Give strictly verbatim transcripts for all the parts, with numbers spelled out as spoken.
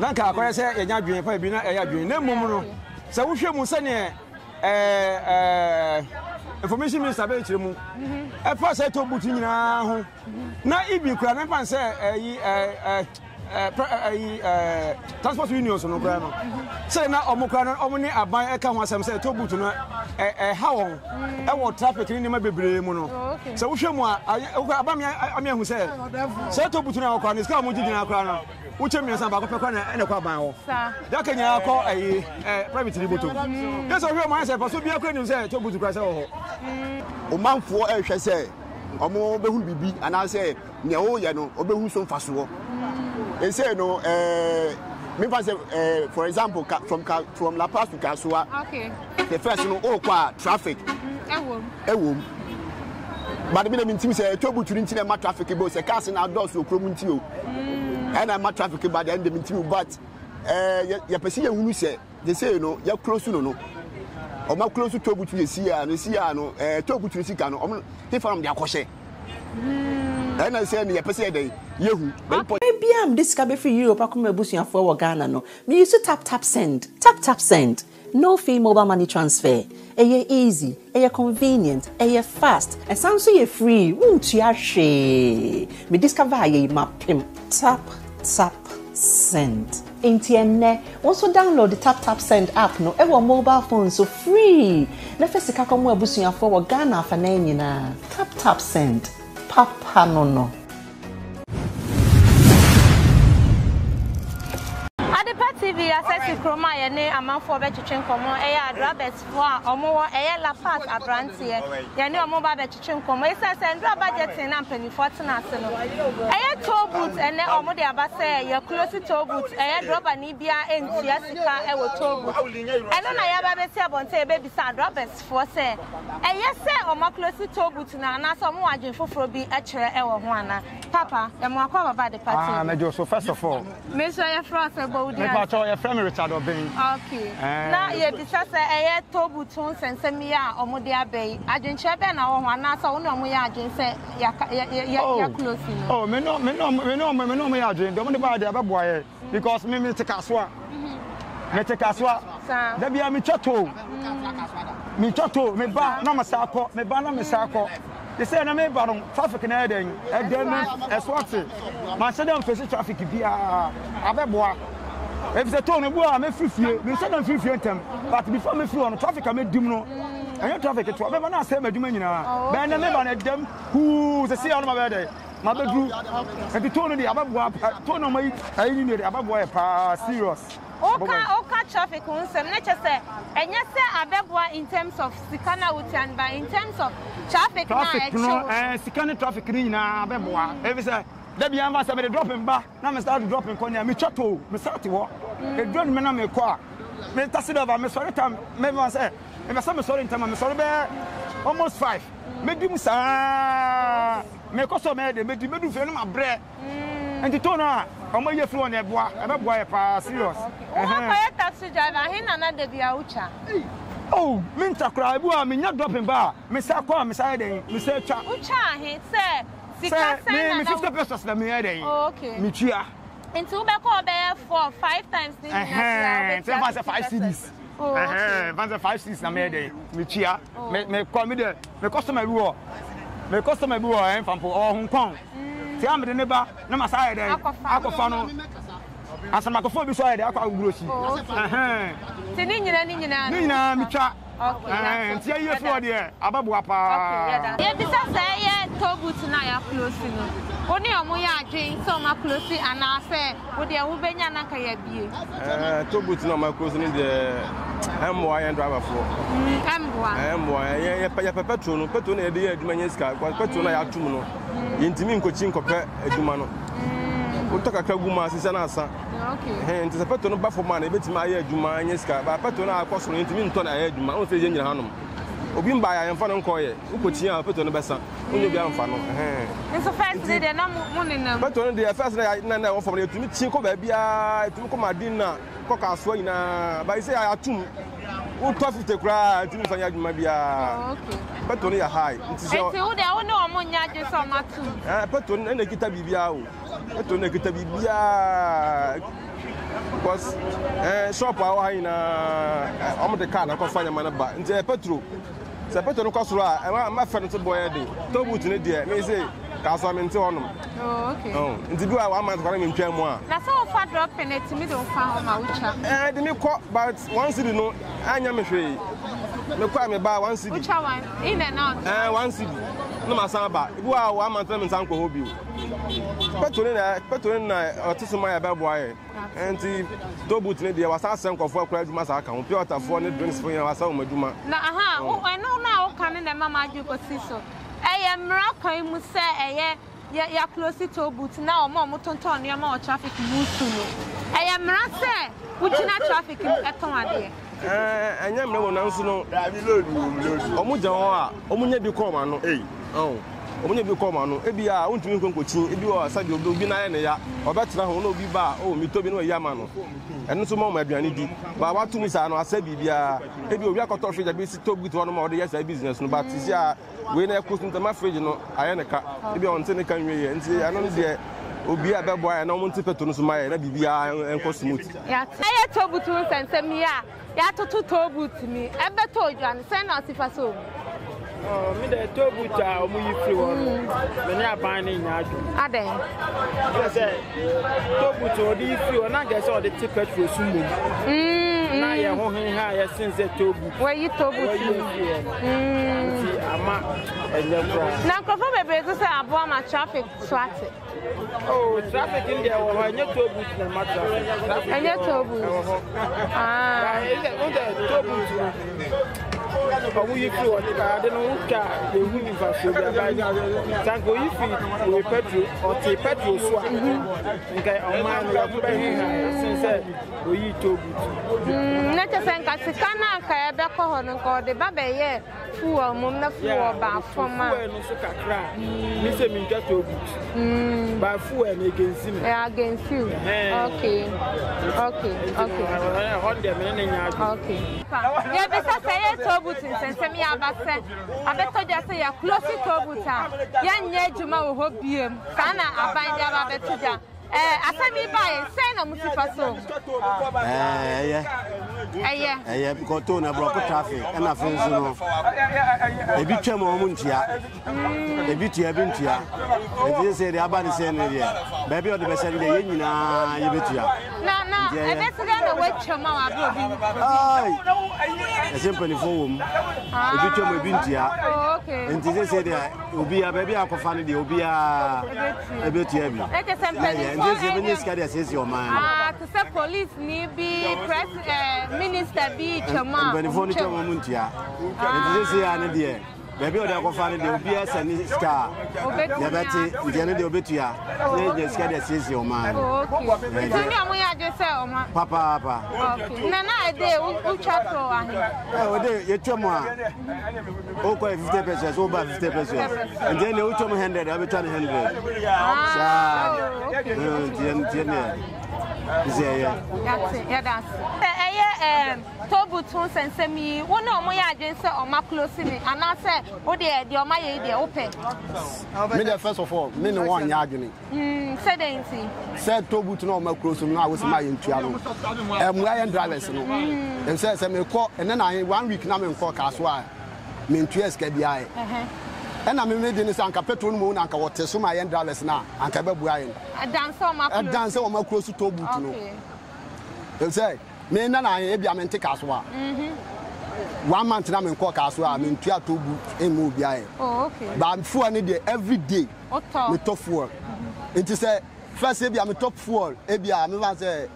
Nanka akwa se yenya dwen fa bi na eya dwen na mum no se wo hwe mu se ne eh information minister be chire mu e fa se to butu nyina ho na ibi kura na fa se eh eh eh transport unions no kura no se na omukura no omuni aban eka ho asem se to butu no eh ha won e wo traffic ni ma bebre mu no se wo hwe mu aban ami ahu se se to butu na okura ni ska mu jigina kura no uche miasa ba ko pekwa na ene kwa ban ho da kenya ko eh private riboto yeso hwe mo anse paso bia kwani se to butu kura se ho o manfo e hwe se omo behu bibi ana se ne o ye no obehu so mfaso ho e se no eh me pass eh for example from from La Paz to Kasua. Okay, the first no o kwa traffic ewo ewo but me na mintim se to butu nti na traffic be se cars na dos okrom nti o and I'm not trafficking by the end of the but you perceive who say they say, you know, you're close to no, or more close to Tobu to the sea and the sea, no, Tobu to the sea, no, they found their crochet. And I say, you perceive they, you, maybe I'm discovered for Europe, I come a bush and forward Ghana. No, we used to tap tap send, tap tap send, no fee mobile money transfer. It's easy, it's convenient, it's fast, and sounds so free. Won't you actually? Me discover you map him. Tap tap send. Internet. Also download the Tap Tap Send app. No, ever mobile phone so free. Na first ka komo abusun afo Ghana afa na nyina. Tap Tap Send. Papa no no. T V access Chroma yene amanfo be twetwe nkomo e ya drabet fo a omo e La Paz abrantie yene omo ba be twetwe nkomo e se se ndra budget na mpani fourteen ase no e ya toll booth ene omo de abase ye close toll booth e ya droba ni bia entua sika e wo toll booth eno na ya ba be se abonte e be bisa drabet fo se e ya se omo close toll booth na na so mo adwen foforo bi e kire e wo ho ana papa e mo akwa baba de party ah mejo so first of all me so ye frost e bo udi so your friend Richard Obin. Okay. Now you discuss a air tobu tun sensemia or modia bay. I don't share Ben or one answer. No, we are just close. Oh, me no, me no, me no, me no, me are doing. Don't buy the other boy because me take a swap. Me take a swap. There be a michato. Michato, me ba, no, Masako, me ba, no, Masako. They say, I may bottom traffic in Eden, and then a swap. My son don't face traffic if you are a boy. If the town boy, I'm free free. We said I'm free free time, but before me free on traffic, I made dim no. I know traffic is what. But now I say me dim in now. But now me ban them who they say on my birthday. My bedroom. If the town the above boy, town my I need the above boy pass serious. Oka oka traffic on some. Let's just say, and yes, above boy in terms of Sikana Utian, but in terms of traffic now, traffic now, eh, Sikana traffic now above boy. If say. Let me answer somebody dropping back. Now I start dropping corner. I'm chatto. I'm starting work. The drone me now me qua. Me tested over. Me sorry time. Me even say. Me say me sorry time. Me sorry be almost five. Me do musa. Me cause me de me do me do feel no my bread. And the tone ah. I'm a year flow on the bois. I'm a bois pass serious. Who are you taxi driver? He na na de biaucha. Oh, me chakra. I me not dropping back. Me say qua. Me say de. Me say cha. Ucha he say. Sir, me fifty pesos na me dey. Okay. Me tia. Into we call be four five times this. Eh eh. Say pass five cities. Oh. Eh eh. Pass five cities na me dey. Me tia. Me me call me dey. Me customer bi o. Me customer bi o en fampo o hun kon. Ti am dey neba na ma say dey. Akofa no. Asama akofa bi so dey akwa guroshi. Eh eh. Ti ni nyina ni nyina. Ni nyina me tia. Okay. Eh ti ayi efo dey. Ababu apa. Okay. Yeah. Bi say yeah. Tobu tonight are closing. Only a moya drink some are closing and I say, what they are being an anchor. Tobu tonight closing the M Y driver for M Y. M Y, yeah, Petron, Petron, a dear Dumanesca, one Petron, I have two no. Intimate coaching copper, a Dumano. Utaka Gumas is an answer. Okay. And it's a Petron buff for money, but my Dumanesca, but Petron, I cost an intimate ton I had my own station in Hanum. Obimba and Fanon Coy, who put here put on the Bessa, who you down Fanon. It's a first day, they're not morning. But on the first day, I know from the Timico, baby, I took my dinner, cock our swina, but I say I are two. Who tough is the cry, Timis and Yag Mabia. But only a high. It's all they all know among Yagis or Matu. But on the Gita Bibia, but on the Gita Bibia. because eh shop awa hina am the car na ko fanya man ba nti petrol se petrol ko soro a ma fa nto boy dey to boot ne dey me say ka so me nti honum oh okay oh nti bi wa ma kwara me ntwa mu a na so fa drop penalty me don fa ho ma ucha eh de me ko but once you know anya me hwe me kwa me ba once you ucha one in and out eh once you no masan ba bi wa wa ma nto me nsan ko hobi Petrol na petrol na otisuma ya bebo aye. Enti to boot ne dia wasa senkofo akura djuma sa aka ho pure water for ne drinks for yan wasa o madjuma. Na aha, o no na o kan na mama ju ko siso. Eye mra kan mu se eye ya close to boot na o mo mo tonton ne ma o traffic mu su no. Eye mra se wujina traffic e ton ade. Eh enya mra wona nso no. Da mi load mi load. Omu je ho a, omu nya bi come ano. Eh. Oh. Omo nyebi ko ma no ebi a ontumi nkonkochin ebi o asade obi na ne ya obetena ho na obi ba o mi tobi na ya ma no eno so ma ma aduane di ba wa tumi sa no asa bibia ebi obi akoto fridge bi si tobi to no ma o de yesa business no but si a we na ekosun ta ma fridge no aye ne ka ebi o ntene kan we ye nti ano no de obi a bebo aye na o ntete peto no so ma ye na bibia enko smooth ya aye tobi to nsensem ya ya toto tobi timi ebe to ojuan sen na osifa so Oh, me the top which are we free one. When you are buying in your job. Are they? Yes, top which are the free one. I guess all the tickets for sumo. Hmm. Now you are holding high since the top. Where you top which? Where you free? Hmm. See, I'm a. Now, come for me, because I have one more traffic swatted. Oh, traffic in there. Why you top which no matter? And you top which? Ah. Is it on the top which? But we feel I don't know car the universe will be petrol or take petrol swap. Okay, a man will be here we told you. Let us think as a canal, Kayabako, the Baba, yeah, who are Mumna for about four months. Mister Minkato, by four and against him against you. Okay, okay, okay, okay. But since me abase abeto dia say ya close to buta ya nye juma wo hobiem kana aban dia abeto dia eh asami bai say na mutifaso eh eh eh eh eh because to na block traffic and afun zuno e bi twem o mu ntia e bi tia bi ntia e bi say dia abani say na dia ba bi o de be say dia nyina ye betua na na e be say na we twem awa bi I simply form. Ah, oh, okay. And they said, Ubia, baby, I can find the Ubia. A bit here. Let us send this carrier says your man. Ah, to say police, maybe press minister be your man. When you phone it to Muntia, and this is the idea. Baby, I can find the Ubia and this car. The Betty, the end of the Obetia, this carrier says your man. Papa, Papa. Nana, I did. Who chat for one? Oh, they, you two more. Okay, fifty pesos, over fifty pesos. And then you two hundred, I will turn hundred. Ah, okay. Then, then, yeah, yeah. Yeah, that's. Eh, eh, tobu tun sense mi. One of my agents said, "Oh, my closing me." And I said, "Oh, they, they are my, they are open." Me, the first of all, me no one yagini. Hmm, said anything. Said tobu tun, "Oh, my closing me." I was my intuition. I'm wearing drivers, no. And said, "I'm in court," and then I one week now I'm in court as well. My intuition is behind. And I'm made in the Sanka petrol moon and water, so my end drivers now and Cababuyan. A dancer, my dancer, my close to tobu. They say, "Me na na ebi amente kaswa." One month now I'm in court as well. I'm in Tia Tobu and Mobia. Oh, okay. But I'm full and every day. We tough work. It is a first ebi I'm a top four. Ebi I'm even say.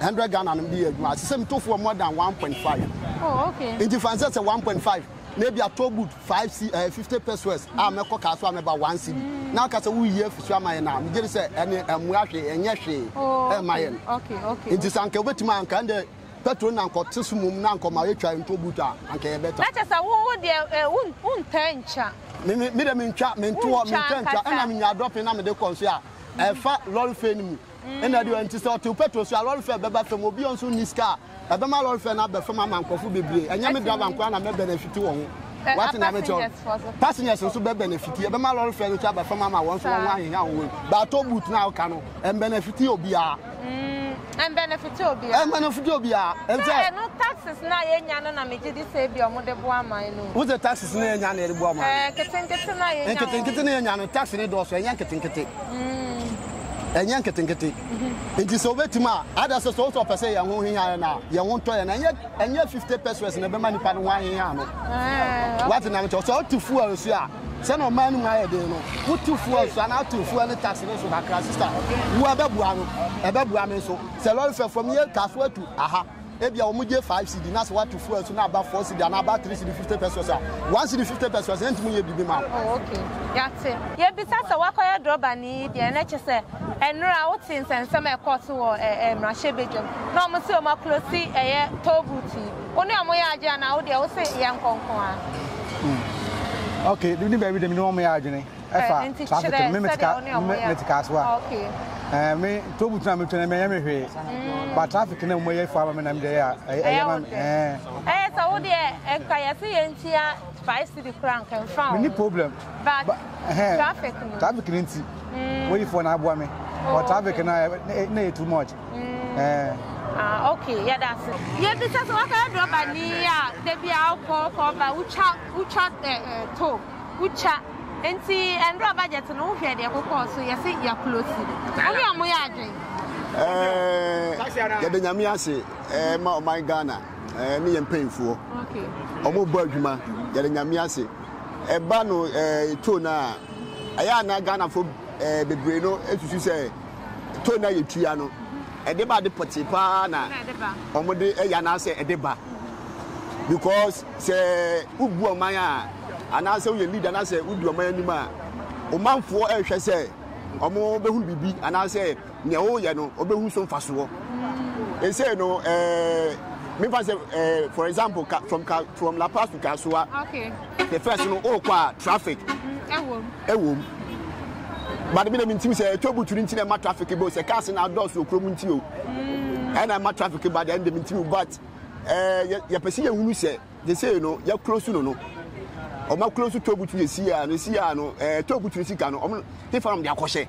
Hundred Ghana and be a system two for more than one point five. Oh, okay. In the France, it's a one point five. Maybe I told you five, fifty pesos. I'm not going to remember one city. Now, because we have some money now, we just say any, we have any, any, money. Okay, okay. In this angle, we demand that petrol and costs minimum now come away from Tobu to angle better. That is a one, one, one tencha. Me, me, me, me tencha, me two, me tencha. And I'm in a drop and I'm in the concert. I fat lol fame. And I do anticipate to petrol, so I lol fame. But from Obion soon this car. I don't know if I'm a coffee baby. And you drive and crown and benefit to one. What's an amateur? Passengers also benefit. I don't know if I'm a farmer once in a while. But I told you now, Cano, and benefit you be. And benefitobia. And benefitobia. And no taxes na yenya no na meje di say bi omo de boa man no. Who the taxes na yenya na de boa man? Eh, ketenkete na yenya. Ketenkete na yenya no tax ni do so yenya ketenkete. Mm. Yenya ketenkete. Nti so betima, ada so so person ye ho hia na, ye ho to ye na yenya fifty pesos na be mani pa no wan hia no. Eh. What na me to so to fuel so a. Se no man no aye de no. Who to fuel so na to fuel ni tax ni so bakra sister. Wo ababua no, ababua me so. Se lori fe from here kaso to aha. Ebi a omuje five cedi na so what to fuel so na about four cedi na about three cedi fifty pesos ah. one cedi fifty pesos enti mu ye bibi ma. Oh okay. Yate. Ye bi sasa wakoye droba ni de na chese. Enura wo tin sensem e court wo e mrashe bedwam. Na omo se o ma close eye tobuti. Oni omo ya aje na wo de wo se yan konkon ah. Okay, do you need baby? The minimum me are doing. I think traffic okay. Uh, me two buses me train me am here. But traffic na me for me na me there. Eh, eh, so we dey enkayasi entia five city crank and found. Me ni problem. But traffic no. Traffic ninety. Wey for na boa me. But traffic na na too much. Eh. Ah, okay, yeah, that's it. Yeah, this is what I drop a near the be alcohol cover, which are the top, which are and see and drop budget and over the alcohol, so you see you're close. Only a moyage. Eh, the Yamiasi, eh, my Ghana, eh, me and painful. Okay. Omo Bergman, the Yamiasi, a bano, eh, tuna. I am not Ghana for eh, the Breno, as you say, tuna, you triano. Edeba de potipa na omode eya na say edeba because say ubu oman a ana say we leader na say udu oman ni ma omanfo ehwe say omo behu bibi ana say ne o ye no obehu so mfaso wo e say no eh me pass eh for example from from La Paz to Kasua. Okay, the first no o kwa traffic ehwo ehwo. But me dem say tobu turi nti na ma traffic be say cars na doors okrom nti o. And I ma traffic but dem nti but eh ya pese ya hunu say they say no ya close no no. O ma close tobu turi si ya no si ya no eh tobu turi sika no o dey from dia kwose.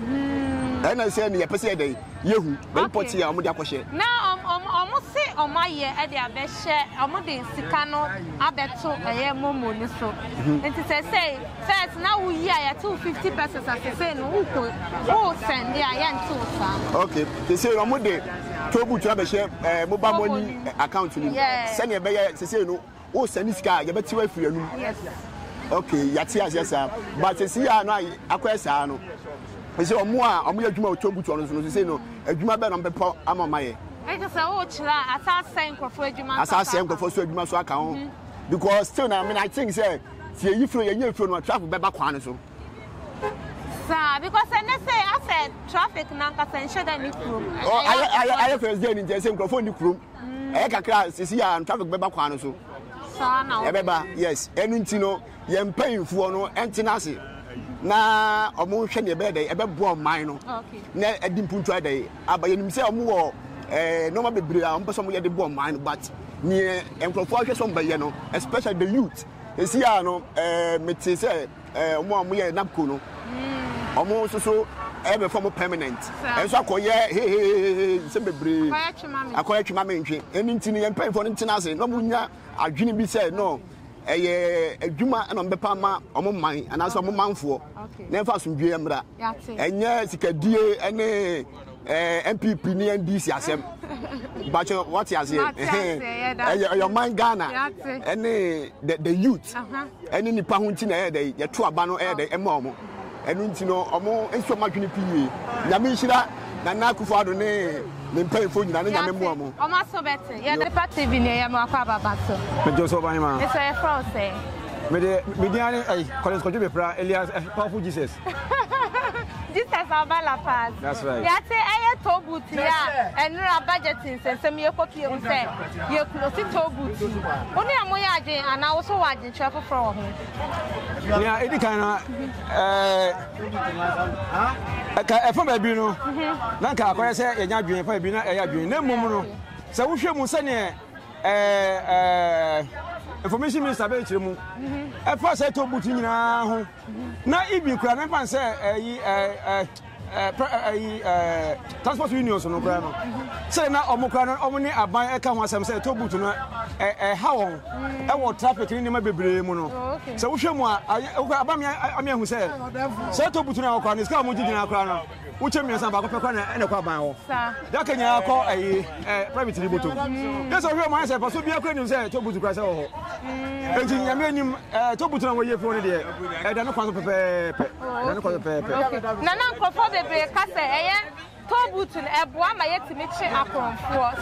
Mm. And I say na ya pese dey yehu be poti ya o mo dia kwose. Na o mo se o ma ye e dey abehye o mo dey sika no abeto eye momo ni so. Nti say say first now we here ya two fifty pesos as they say no who who send there ya nti usa. Okay, they say no mode tobu to be share mobile money account ni send e be ya they say no who send sika ya beti we free anu. Yes. Okay, ya ti as yes sir, but they say no akwa sir no they say omo a omo ya dwuma tobu to no so they say no adwuma be no pepo ama maye. I just say o chira asasen kofo adwuma asasen kofo so adwuma so aka ho because still now I mean I think say see you flow you flow no traffic be back on so sir because I say I said traffic na nka sense da ni krom oh I I I first day ni say microphone ni krom eh kakra see ya traffic be back on so sir na e be ba yes enu nti no ye mpanfo no entinase na omo hwe ne be dey e be bo man no na edimpuntu dey abaye nim say omo wo eh no ma be bere a omo so mo ye dey bo man but ni enkrofo hwe so mbaye no especially the youth. You see, I know, eh, meti say, eh, omo amu ye napko no. Omo so so, eh, be form permanent. And so akoye, hey, hey, hey, hey, sebe bre. Akoye chimame. Akoye chimame nche. Eni ntini ye pen for ntina say, no munya adwini bi say no. Eh, adwuma na mbepa ma omo man, and aso omo manfo. Na mfa sundwe mra. Enye sikadie ene eh M P P ni N D C asem. But what you are saying, your mind Ghana, any the, the youth, any nipa hunting air, they two abano air, they emo, and you know, amo, and so much in the P U. Yamishira, Nanaku Fadone, then pay for you, and I am more. Oh, my so better. Yeah, the party in the Yamaka battle. But Joseph, I'm a Francais. Median, I call it Kotibra, Elias, powerful Jesus. This is our La Paz. That's right. Yeah, say I told Buti, and our budgeting and some your copy of say your closing told Buti. Only a moyage and I also watch in travel from home. Yeah, it kind of a former Buno. Nanka, I say, and I do a Bina, I do no mono. So we should Musane information minister Benjamin. At first, I told Buti now. Now, if you cry, I say, transport unions no brano say na omukran omuni aban eka ho asem say to butu no e ha won e wo traffic ni ma bebre mu no say wo hwe mu aban me amehu say say to butu na okran ska mu jigina okran no wo che mi san ba ko pe kwa na e na kwa ban ho da kenya ko e private ni butu yes hwe mu say paso bi akran ni say to butu kwa say ho enti nyame ni to butu na wo ye fo ni de e da no kwa so pepe da no kwa so pepe na na ko Tobutun, a Buama yet to meet Akron for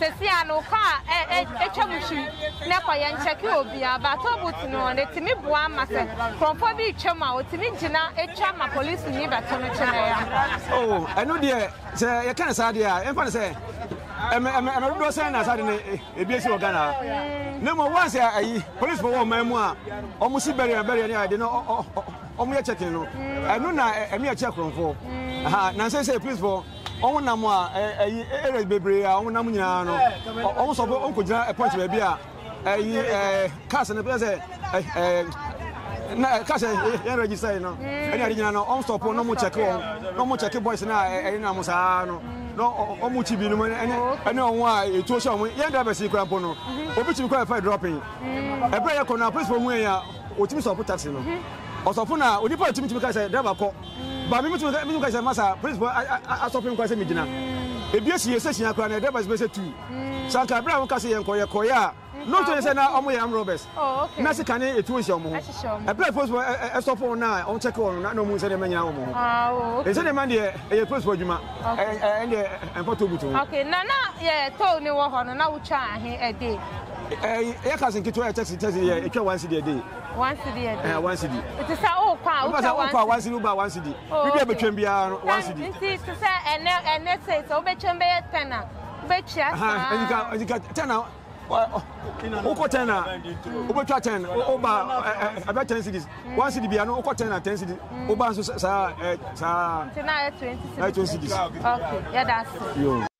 Sessiano car, a chamushi, Napa and Chakubia, but Tobutun on the Timmy Buama from Poby Chama or Timijina, a Chama police in Nibatomachana. Oh, I know, dear, say, I can't say, I'm going to say, I'm a person as I didn't be so Ghana. No more was I police for one memoir, almost very, very near, I didn't know. Omuya chekino. Enu na emi a check from for. Ha, na say say please for. Omu na mo a eh bebre a omu na mo nyina no. Omu so onko gina e point be a eh cars na be say eh na cars e register no. E na nyina no omu stop no mo check o. No mo check boys na e na mo sa no. No omu chibi no ene ene omu a etu o se omu ye driver si krampo no. Obi chibi kwa dropping. E be ya ko na please for mu ya otimi so taxi no. Osofuna onipa otimi timi ka say driver ko ba mi mi timi ka say masa principal asofun ko say mi gina ebi esi esi akra na driver be say two sanka bra won ka say yenko ye koya no to say na omo ye am robbers na sika ni etu esi omo e play force asofun na on check on na no mu say dem nyina omo ah o say dem man dey e force for juma and dey en photo butu okay na na ye to ni wo ho no na wo twa ahe e dey eh e ka sin kitu e taxi taxi e twa once dey dey One city a day. One city. It is a old car. One city by one city. We have a chamber. One city. It is to say, and and let's say, so be chamber tenner. Be chair. Ah, and you got and you got tenner. Oko tenner. Oba ten. Oba about ten cities. One city be ano. Oko tenner ten cities. Oba so sa sa. Tenner twenty cities. Twenty cities. Okay. Yeah, that's it.